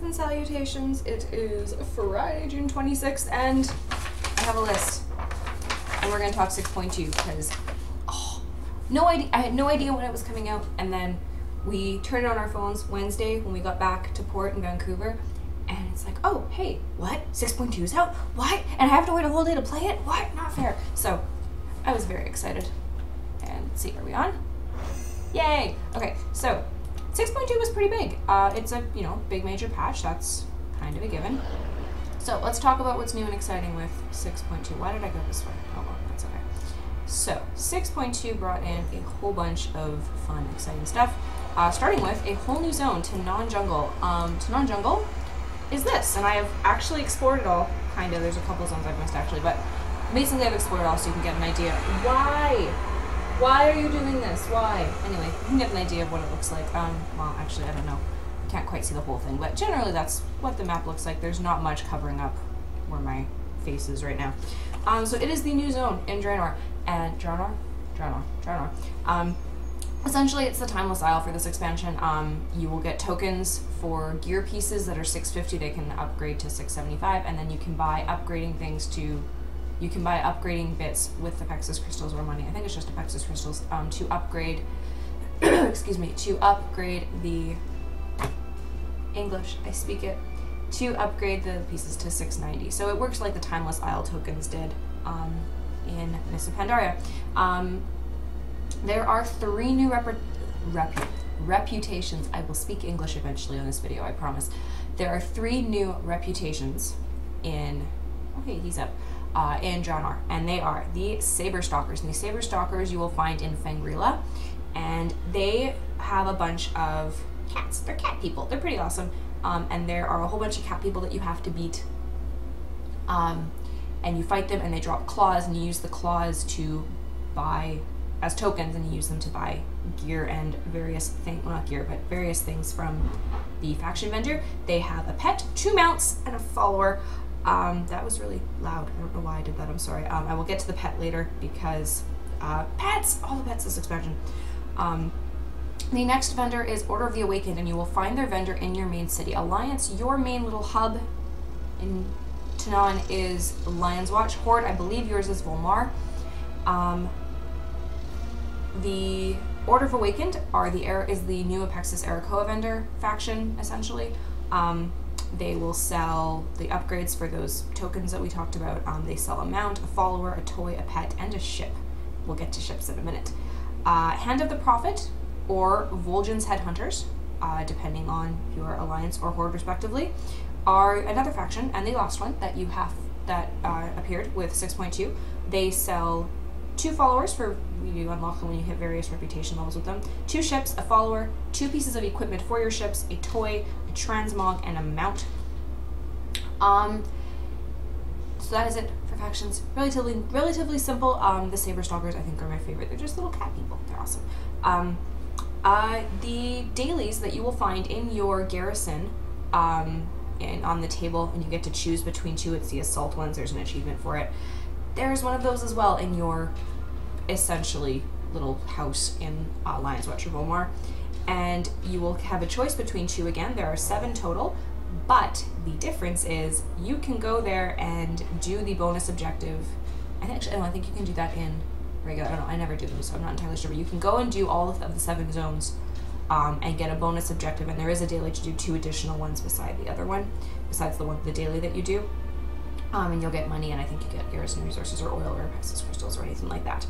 Greetings and salutations. It is Friday, June 26th, and I have a list. And we're going to talk 6.2 because I had no idea when it was coming out, and then we turned on our phones Wednesday when we got back to port in Vancouver, and it's like, oh, hey, what? 6.2 is out? What? And I have to wait a whole day to play it? What? Not fair. So I was very excited. And let's see, are we on? Yay! Okay, so 6.2 was pretty big. It's a, big major patch. That's kind of a given. So let's talk about what's new and exciting with 6.2. Why did I go this way? Oh, well, that's okay. So 6.2 brought in a whole bunch of fun, exciting stuff, starting with a whole new zone, Tanaan Jungle. Tanaan Jungle is this, and I have actually explored it all, kind of. There's a couple zones I've missed, actually, but basically I've explored it all so you can get an idea. Why are you doing this? Why? Anyway, you can get an idea of what it looks like. Well, actually, I don't know. I can't quite see the whole thing, but generally that's what the map looks like. There's not much covering up where my face is right now. So it is the new zone in Draenor. And Draenor. Essentially, it's the Timeless Isle for this expansion. You will get tokens for gear pieces that are 650. They can upgrade to 675, and then you can buy upgrading things to... You can buy upgrading bits with Apexis crystals or money. I think it's just Apexis crystals to upgrade... excuse me. To upgrade the... English, I speak it. To upgrade the pieces to 690. So it works like the Timeless Isle tokens did. In Mists of Pandaria. There are three new reputations. I will speak English eventually on this video, I promise. There are three new reputations in... Okay, he's up. In Draenor, and they are the Saber Stalkers. And the Saber Stalkers you will find in Fangrela, and they have a bunch of cats. They're cat people. They're pretty awesome. And there are a whole bunch of cat people that you have to beat. And you fight them, and they drop claws, and you use the claws to buy as tokens, and you use them to buy gear and various things, well, not gear, but various things from the faction vendor. They have a pet, 2 mounts, and a follower. That was really loud. I don't know why I did that. I'm sorry. I will get to the pet later because pets, all the pets this expansion. The next vendor is Order of the Awakened, and you will find their vendor in your main city. Alliance, your main little hub in Tanaan is Lion's Watch. Horde, I believe yours is Vol'mar. The Order of Awakened is the new Apexis Arakkoa vendor faction, essentially. They will sell the upgrades for those tokens that we talked about. They sell a mount, a follower, a toy, a pet, and a ship. We'll get to ships in a minute. Hand of the Prophet, or Vol'jin's Headhunters, depending on your Alliance or Horde respectively, are another faction, and the last one that you have that appeared with 6.2. They sell 2 followers for you unlock them when you hit various reputation levels with them, 2 ships, a follower, 2 pieces of equipment for your ships, a toy, a transmog, and a mount. So that is it for factions. Relatively simple. The Saber Stalkers I think are my favorite. They're just little cat people. They're awesome. The dailies that you will find in your garrison on the table, and you get to choose between 2. It's the assault ones. There's an achievement for it. There's one of those as well in your essentially little house in Lion's Watch or Vol'mar, and you will have a choice between 2 again. There are 7 total, but the difference is you can go there and do the bonus objective. I think you can do that in regular. I don't know. I never do them, so I'm not entirely sure. But you can go and do all of the 7 zones. And get a bonus objective, and there is a daily to do 2 additional ones besides the one the daily that you do, and you'll get money, and I think you get garrison resources or oil or Apexis crystals or anything like that.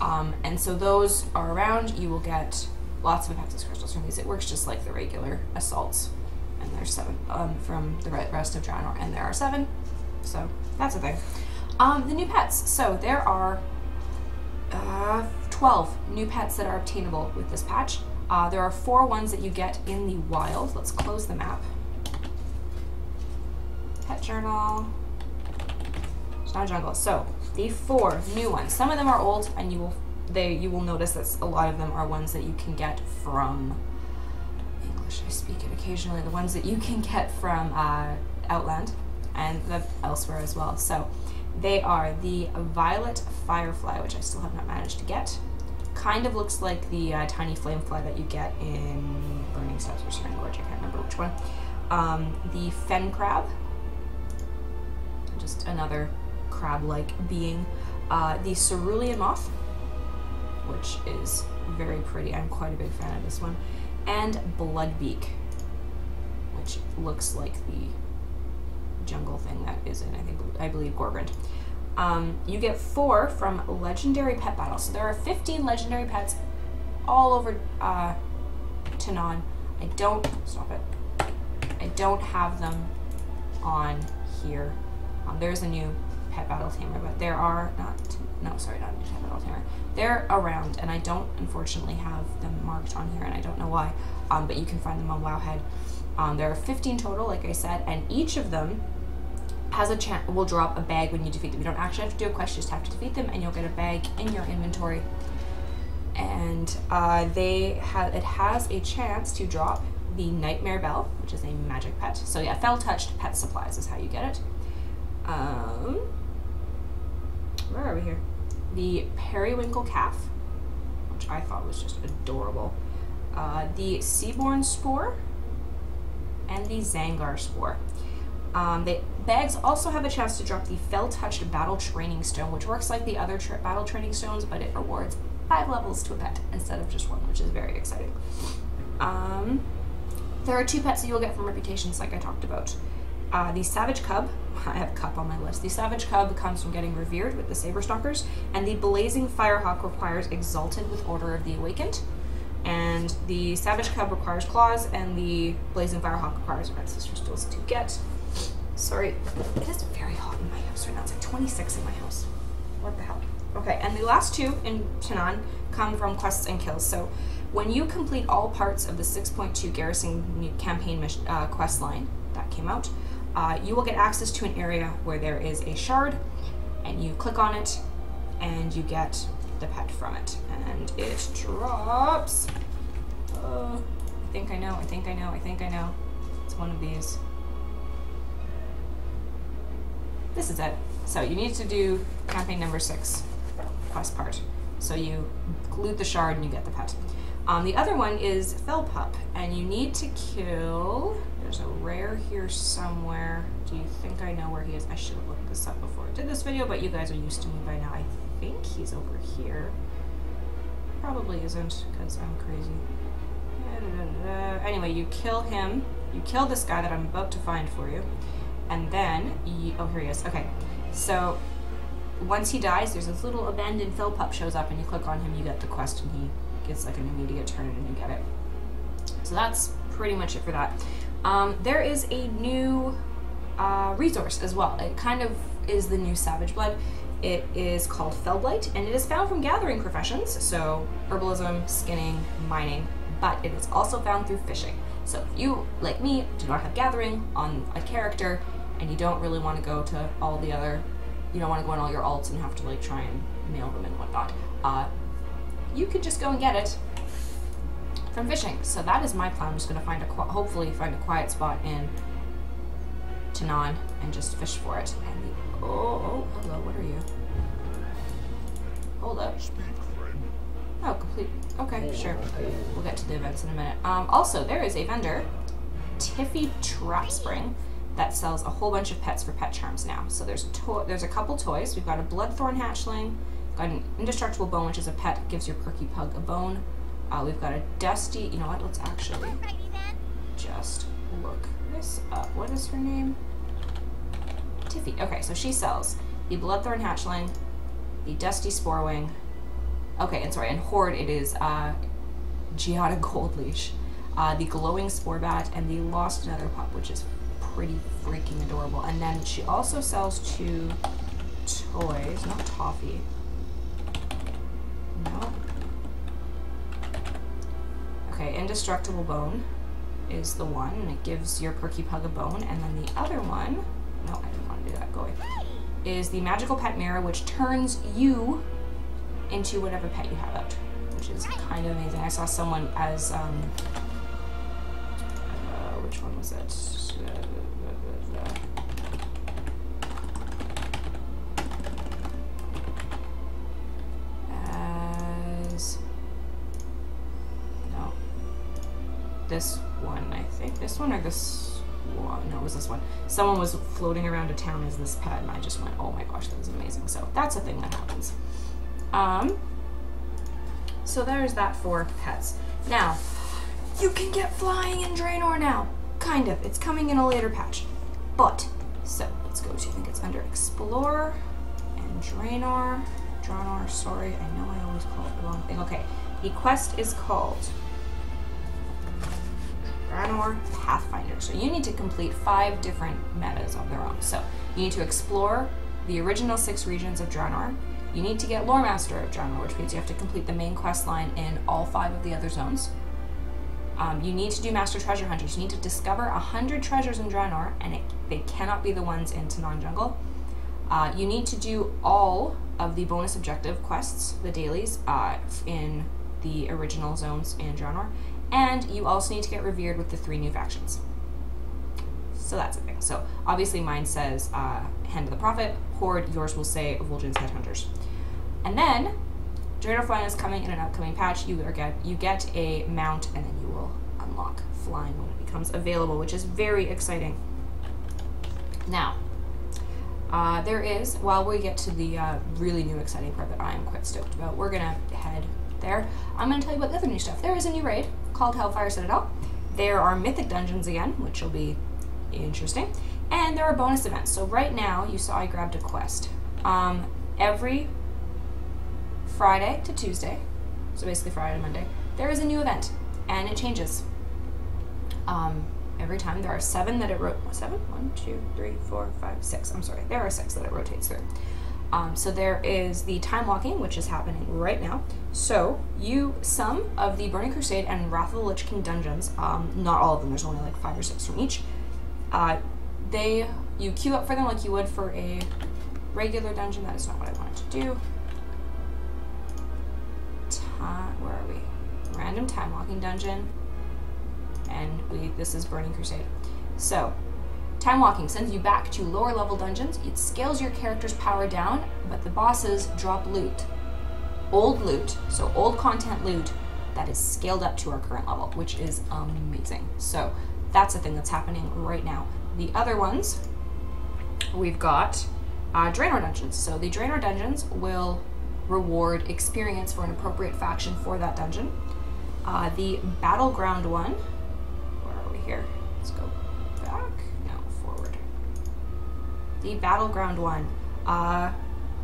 And so those are around. You will get lots of Apexis crystals from these. It works just like the regular assaults, and there's 7 from the rest of Draenor, and there are 7, so that's a thing. The new pets. So there are 12 new pets that are obtainable with this patch. There are 4 ones that you get in the wild. Let's close the map. Pet journal. Tanaan Jungle. So the 4 new ones. Some of them are old, and you will notice that a lot of them are ones that you can get from English. I speak it occasionally. The ones that you can get from Outland and elsewhere as well. So they are the Violet Firefly, which I still have not managed to get. Kind of looks like the tiny flame fly that you get in Burning Steps or Strange Lodge. I can't remember which one. the fen crab, just another crab-like being, the cerulean moth, which is very pretty. I'm quite a big fan of this one, and bloodbeak, which looks like the jungle thing that is in, I believe, Gorgond. You get 4 from legendary pet battles. So there are 15 legendary pets all over Tanaan. I don't have them on here. There's a new pet battle tamer, but there are not a new pet battle tamer. They're around, and I don't unfortunately have them marked on here, and I don't know why. But you can find them on Wowhead. There are 15 total, like I said, and each of them has a chance will drop a bag when you defeat them. You don't actually have to do a quest; you just have to defeat them, and you'll get a bag in your inventory. And it has a chance to drop the Nightmare Bell, which is a magic pet. So yeah, Fel Touched Pet Supplies is how you get it. Where are we here? The Periwinkle Calf, which I thought was just adorable. The Seaborn Spore, and the Zangar Spore. The bags also have a chance to drop the Fel Touched Battle Training Stone, which works like the other battle training stones, but it rewards 5 levels to a pet instead of just 1, which is very exciting. There are 2 pets that you'll get from reputations, like I talked about. The Savage Cub, I have Cup on my list. The Savage Cub comes from getting revered with the Saber Stalkers, and the Blazing Firehawk requires Exalted with Order of the Awakened. And the Savage Cub requires claws, and the Blazing Firehawk requires Red Sister Stools to get. Sorry, it is very hot in my house right now. It's like 26 in my house. What the hell? Okay, and the last 2 in Tanaan come from quests and kills. So when you complete all parts of the 6.2 Garrison campaign quest line that came out, you will get access to an area where there is a shard, and you click on it, and you get the pet from it, and it drops. I think I know. It's one of these. This is it. So you need to do campaign number 6, quest part. So you loot the shard and you get the pet. The other one is Felpup, and you need to kill. There's a rare here somewhere. Do you think I know where he is? I should have looked this up before I did this video, but you guys are used to me by now. I think he's over here. Probably isn't, because I'm crazy. Anyway, you kill him. You kill this guy that I'm about to find for you. And then, oh, here he is. Okay, so once he dies, there's this little abandoned Felpup shows up, and you click on him, you get the quest, and he gets like an immediate turn, and you get it. So that's pretty much it for that. There is a new resource as well. It kind of is the new Savage Blood. It is called Felblight, and it is found from gathering professions, so herbalism, skinning, mining, but it is also found through fishing. So if you, like me, do not have gathering on a character, and you don't really want to go to all the other, you don't want to go on all your alts and have to like try and mail them and whatnot, you could just go and get it from fishing. So that is my plan. I'm just going to hopefully find a quiet spot in Tanaan and just fish for it. And oh, hello, what are you? Hold up. Oh, complete. Okay, sure. We'll get to the events in a minute. Also, there is a vendor, Tiffy Trap Spring, that sells a whole bunch of pets for pet charms now. So there's a couple toys. We've got a Bloodthorn Hatchling, got an Indestructible Bone, which is a pet, gives your perky pug a bone. We've got a Dusty, you know what, let's actually just look this up. What is her name? Tiffy. Okay, so she sells the Bloodthorn Hatchling, the Dusty Sporewing. Okay, and sorry, in Horde it is Giada Goldleash, the Glowing Spore Bat, and the Lost Nether Pup, which is pretty freaking adorable. And then she also sells 2 toys, not toffee. No. Okay, Indestructible Bone is the one, and it gives your perky pug a bone. And then the other one, no, I didn't want to do that, go away, is the Magical Pet Mirror, which turns you into whatever pet you have out, which is kind of amazing. I saw someone as, which one was it? As, no, this one, I think. This one or this well, no, it was this one. Someone was floating around a town as this pet, and I just went, oh my gosh, that was amazing. So that's a thing that happens. So there's that for pets. Now, you can get flying in Draenor now. Kind of. It's coming in a later patch. But, so let's go to, I think it's under Explorer and Draenor. Draenor, sorry, I know I always call it the wrong thing. Okay, the quest is called Draenor Pathfinder. So you need to complete 5 different metas of their own. So you need to explore the original 6 regions of Draenor. You need to get Lore Master of Draenor, which means you have to complete the main quest line in all 5 of the other zones. You need to do Master Treasure Hunters. You need to discover 100 treasures in Draenor, and they cannot be the ones in Tanaan Jungle. You need to do all of the bonus objective quests, the dailies, in the original zones in Draenor. And you also need to get revered with the 3 new factions. So that's a thing. So obviously mine says Hand of the Prophet, Horde, yours will say Vol'jin's Headhunters. And then, Draenor Flying is coming in an upcoming patch. You get a mount, and then you will unlock flying when it becomes available, which is very exciting. Now, there is, while we get to the really new exciting part that I am quite stoked about, we're going to head there. I'm going to tell you about the other new stuff. There is a new raid called Hellfire Citadel. There are mythic dungeons again, which will be interesting. And there are bonus events. So right now, you saw I grabbed a quest. Every Friday to Tuesday, so basically Friday to Monday, there is a new event, and it changes every time. There are 7 that it rotates. 7? 1, 2, 3, 4, 5, 6. I'm sorry. There are 6 that it rotates through. So there is the time walking, which is happening right now. So some of the Burning Crusade and Wrath of the Lich King dungeons, not all of them, there's only like 5 or 6 from each, you queue up for them like you would for a regular dungeon. That is not what I wanted to do. Where are we? Random time walking dungeon, and this is Burning Crusade. So time walking sends you back to lower level dungeons. It scales your character's power down, but the bosses drop loot, old loot, so old content loot that is scaled up to our current level, which is amazing. So that's a thing that's happening right now. The other ones, we've got Draenor dungeons. So the Draenor dungeons will reward experience for an appropriate faction for that dungeon. The battleground one, where are we here? Let's go back, no, forward. The battleground one,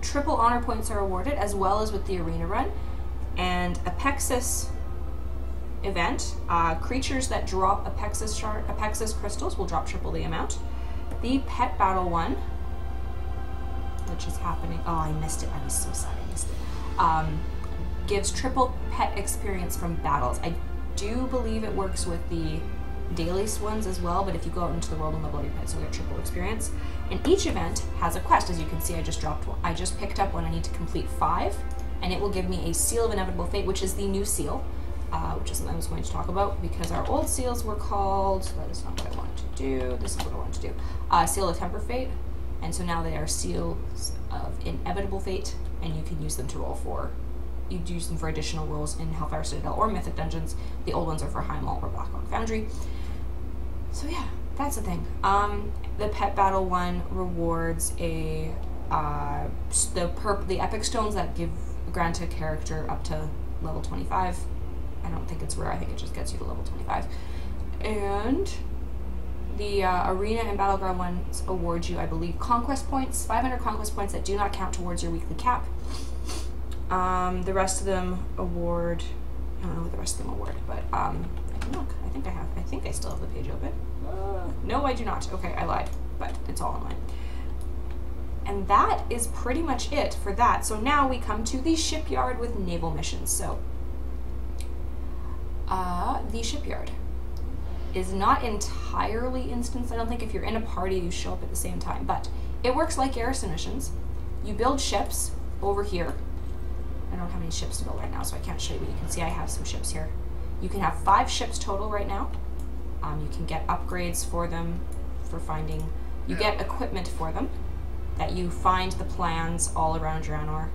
triple honor points are awarded, as well as with the arena run. And Apexis event, creatures that drop Apexis crystals will drop triple the amount. The pet battle one, which is happening, oh, I missed it, I was so sad I missed it, gives triple pet experience from battles. I do believe it works with the daily ones as well, but if you go out into the world and level your pets, you'll get triple experience. And each event has a quest. As you can see, I just dropped one. I just picked up one. I need to complete 5, and it will give me a Seal of Inevitable Fate, which is the new seal, which is something I was going to talk about, because our old seals were called, that is not what I wanted to do, this is what I wanted to do, Seal of Tempered Fate. And so now they are Seals of Inevitable Fate, and you can use them to roll for, you use them for additional rolls in Hellfire Citadel or Mythic Dungeons. The old ones are for Highmaul or Blackrock Foundry. So yeah, that's the thing. The pet battle one rewards a the epic stones that grant a character up to level 25. I don't think it's rare. I think it just gets you to level 25. And the arena and battleground ones award you, I believe, conquest points, 500 conquest points that do not count towards your weekly cap. The rest of them award, I don't know what the rest of them award, but I can look. I think I still have the page open. No, I do not. Okay, I lied, but it's all online. And that is pretty much it for that. So now we come to the shipyard with naval missions. So the shipyard is not entirely instanced. I don't think if you're in a party, you show up at the same time, but it works like garrison missions. You build ships over here. I don't have any ships to build right now, so I can't show you, but you can see I have some ships here. You can have 5 ships total right now. You can get upgrades for them, for finding, you get equipment for them, that you find the plans all around Draenor.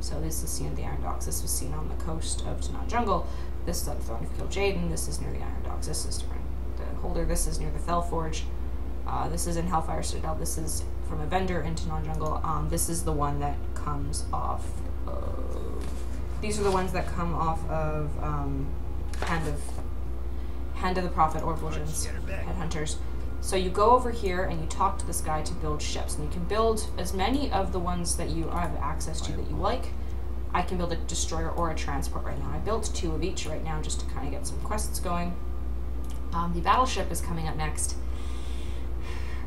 So this is seen at the Iron Docks, this was seen on the coast of Tanaan Jungle, this is at the Throne of Kil'jaeden, this is near the Iron Docks, this is the Holder, this is near the Fel Forge, This is in Hellfire Citadel. This is from a vendor in Tanaan Jungle. This is the one that comes off of... These are the ones that come off of Hand of the Prophet or Vol'jin's Headhunters. So you go over here and you talk to this guy to build ships. And you can build as many of the ones that you have access to that you like. I can build a destroyer or a transport right now. I built two of each right now just to kind of get some quests going. The battleship is coming up next.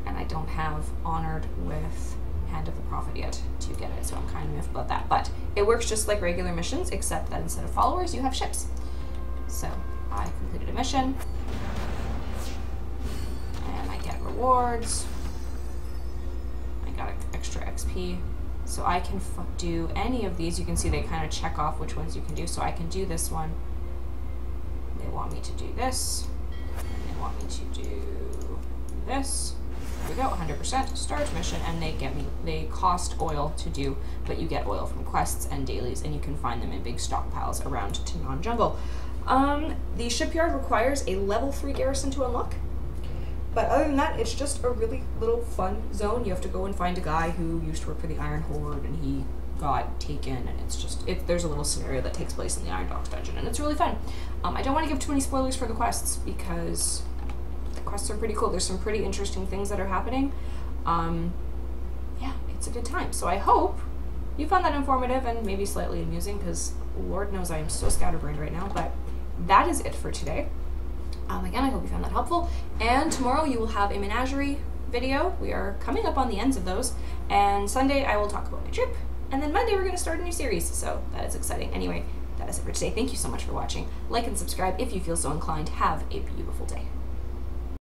And I don't have Honored with Hand of the Prophet yet to get it, so I'm kind of miffed about that. But it works just like regular missions, except that instead of followers, you have ships. So I completed a mission. And I get rewards. I got extra XP. So I can do any of these. You can see they kind of check off which ones you can do. So I can do this one. They want me to do this. And they want me to do this. Here we go, 100%, start mission, and they get me, they cost oil to do, but you get oil from quests and dailies, and you can find them in big stockpiles around Tanaan Jungle. The shipyard requires a level 3 garrison to unlock, but other than that, it's just a really little fun zone. You have to go and find a guy who used to work for the Iron Horde, and he got taken, and it's just, there's a little scenario that takes place in the Iron Docks dungeon, and it's really fun. I don't want to give too many spoilers for the quests, because... quests are pretty cool. There's some pretty interesting things that are happening. Yeah, it's a good time. So I hope you found that informative and maybe slightly amusing, because Lord knows I am so scatterbrained right now. But that is it for today. Again, I hope you found that helpful. And tomorrow you will have a menagerie video. We are coming up on the ends of those. And Sunday I will talk about my trip. And then Monday we're going to start a new series. So that is exciting. Anyway, that is it for today. Thank you so much for watching. Like and subscribe if you feel so inclined. Have a beautiful day.